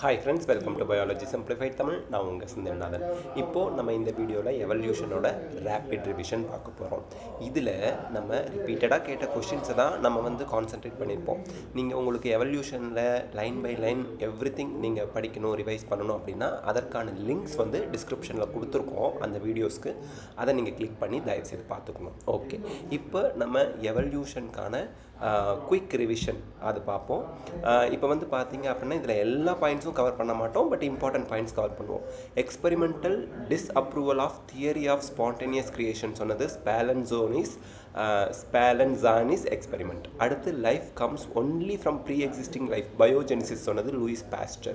Hi friends, welcome to Biology Simplified Tamil. Now unga Sindhanathan. Ippo nama indha video la evolution oda rapid revision paakaporom. Idile nama repeated ah keta questions da nama vandu concentrate pannirpom. Neenga ungalku evolution la line by line everything neenga padikano revise pannano appadina adarkana links vandu description la kuduthirkom andha videos ku adha neenga click panni dive seid paathukonum. Okay, ipo nama evolution kana quick revision adu paapom. Ipo vandu pathinga appadina idile ella points cover panna but important points cover pannuvom. Experimental disapproval of theory of spontaneous creation sonnadhu Spalanzani's experiment. Adutha life comes only from pre-existing life, biogenesis sonnadhu Louis Pasteur.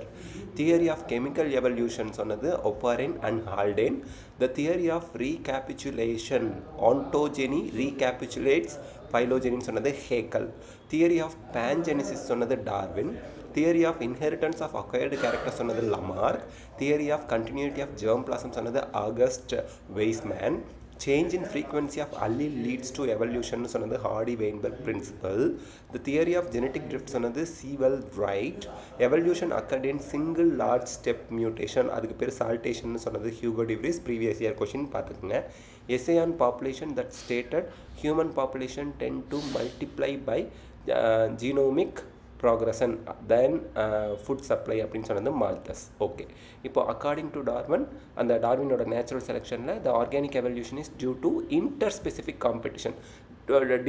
Theory of chemical evolution sonnadhu Oparin and Haldane. The theory of recapitulation, ontogeny recapitulates phylogeny sonnadhu Haeckel. Theory of pangenesis sonnadhu Darwin. Theory of inheritance of acquired characters another Lamarck. Theory of continuity of germplasm another August Weissman. Change in frequency of allele leads to evolution another Hardy-Weinberg principle. The theory of genetic drift another Sewell Wright. Evolution occurred in single large step mutation adukku per saltation another Hugo de Vries previous year question paathukeenga. Essay on population that stated human population tend to multiply by genomic progression then food supply அப்படினு சொன்னது Malthus. Okay, இப்போ according to Darwin, அந்த டார்வினோட natural செலெக்ஷன்ல the organic evolution is due to interspecific competition.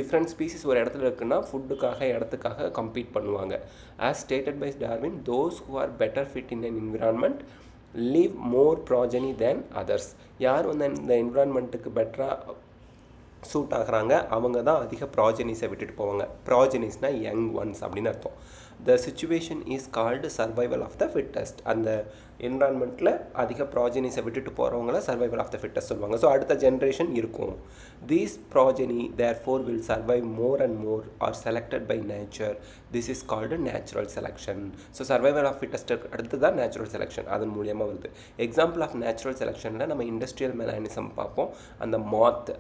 Different species ஒரு இடத்துல இருக்குன்னா ஃபுட்டுக்காக இடத்துக்காக கம்பீட் பண்ணுவாங்க. As stated by Darwin, those who are better fit in an environment live more progeny than others. யார் வந்து இந்த என்விரான்மெண்ட்டுக்கு பெட்டரா சூட் ஆகுறாங்க அவங்க தான் அதிக ப்ராஜெனிஸை விட்டுட்டு போவாங்க. ப்ராஜெனிஸ்னால் யங் ஒன்ஸ் அப்படின்னு அர்த்தம். The situation is called survival of the fittest. அந்த என்விரான்மெண்ட்டில் அதிக ப்ராஜெனிஸை விட்டுட்டு போகிறவங்கள சர்வைவல் ஆஃப் த ஃபிட்டஸ்ட் சொல்லுவாங்க. ஸோ அடுத்த ஜென்ரேஷன் இருக்கும். These progeny therefore will survive more and more are selected by nature. This is called natural selection. So survival of ஃபிட்டஸ்ட்டுக்கு அடுத்து தான் நேச்சுரல் செலெக்ஷன் அதன் மூலியமாக வருது. எக்ஸாம்பிள் ஆஃப் நேச்சுரல் செலெக்ஷனில் நம்ம இண்டஸ்ட்ரியல் மெலானிசம் பார்ப்போம், அந்த மாத்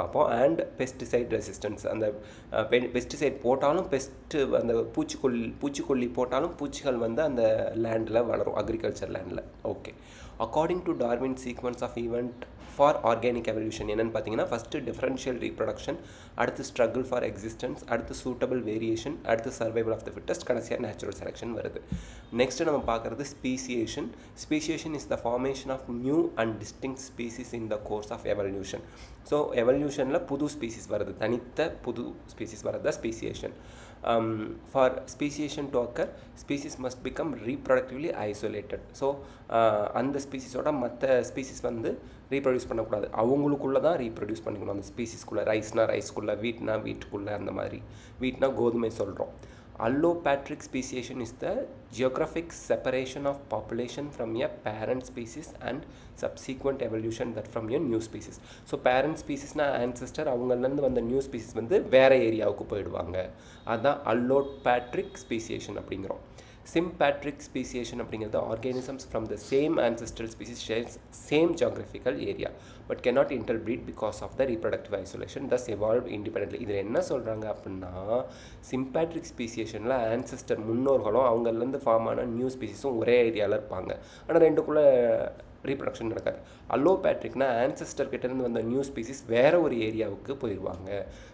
பார்ப்போம், அண்ட் பெஸ்டிசைட் ரெசிஸ்டன்ஸ். அந்த பெஸ்டிசைட் போட்டாலும் அந்த பூச்சிக்கொல்லி போட்டாலும் பூச்சிகள் வந்து அந்த லேண்டில் வளரும், அக்ரிகல்ச்சர் லேண்டில். Okay, according to Darwin sequence of event for organic evolution என்னென்னு பார்த்தீங்கன்னா ஃபஸ்ட்டு டிஃபரன்ஷியல் ரீப்ரொடக்ஷன், அடுத்து ஸ்ட்ரகிள் ஃபார் எக்ஸிஸ்டன்ஸ், அடுத்து சூட்டபிள் வேரியேஷன், அடுத்து சர்வைவல் ஆஃப் த ஃபிட்டஸ்ட், கடைசியாக நேச்சுரல் செலெக்ஷன் வருது. நெக்ஸ்ட்டு நம்ம பார்க்குறது speciation. Speciation is the formation of new and distinct species in the course of evolution. So எவல்யூஷனில் புது species வருது, தனித்த புது ஸ்பீசிஸ் வருது தான் speciation. For speciation to occur, species must become reproductively isolated. So அந்த ஸ்பீசிஸோட மற்ற ஸ்பீசிஸ் வந்து ரீப்ரொடியூஸ் பண்ணக்கூடாது, அவங்களுக்குள்ளே தான் ரீப்ரொடியூஸ் பண்ணிக்கணும். அந்த ஸ்பீசிஸ்குள்ளே ரைஸ்க்குள்ளே, வீட்னா வீட்டுக்குள்ளே, அந்த மாதிரி வீட்னா கோதுமை சொல்கிறோம். Allopatric speciation is the geographic separation of population from a parent species and subsequent evolution that from a new species. So parent species na ancestor avangalanda vanda new species vandu vera area ku poiduvanga, adha allopatric speciation appingirom. Sympatric speciation அப்படிங்கிறது organisms from the same ancestral species shares same geographical area but cannot interbreed because of the reproductive isolation thus evolve independently. இதில் என்ன சொல்கிறாங்க அப்படின்னா sympatric speciationல ancestor முன்னோர்களும் அவங்கள்லேருந்து form ஆன new ஸ்பீசிஸும் ஒரே ஏரியாவில் இருப்பாங்க, ஆனால் ரெண்டுக்குள்ளே ரீப்ரொடக்ஷன் நடக்காது. அல்லோபேட்ரிக்னா ஆன்செஸ்டர் கிட்டேருந்து வந்த நியூ ஸ்பீசிஸ் வேறு ஒரு ஏரியாவுக்கு போயிடுவாங்க.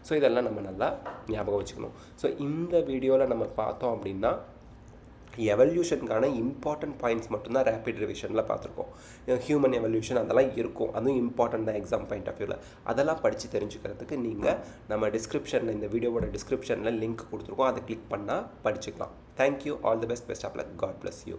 ஸோ இதெல்லாம் நம்ம நல்லா ஞாபகம் வச்சுக்கணும். ஸோ இந்த வீடியோவில் நம்ம பார்த்தோம் அப்படின்னா எவல்யூஷனுக்கான இம்பார்ட்டன்ட் பாயிண்ட்ஸ் மட்டும்தான் ரேபிட் ரிவிஷனில் பார்த்துருக்கோம். ஹியூமன் எவல்யூஷன் அதெல்லாம் இருக்கும், அதுவும் இம்பார்ட்டன்ட் தான் எக்ஸாம் பாயிண்ட் ஆஃப் வியூவில். அதெல்லாம் படித்து தெரிஞ்சுக்கிறதுக்கு நீங்கள் நம்ம டிஸ்கிரிப்ஷனில், இந்த வீடியோவோட டிஸ்கிரிப்ஷனில் லிங்க் கொடுத்துருக்கோம், அதை கிளிக் பண்ணால் படிச்சுக்கலாம். Thank you, all the best, best of luck, God bless you.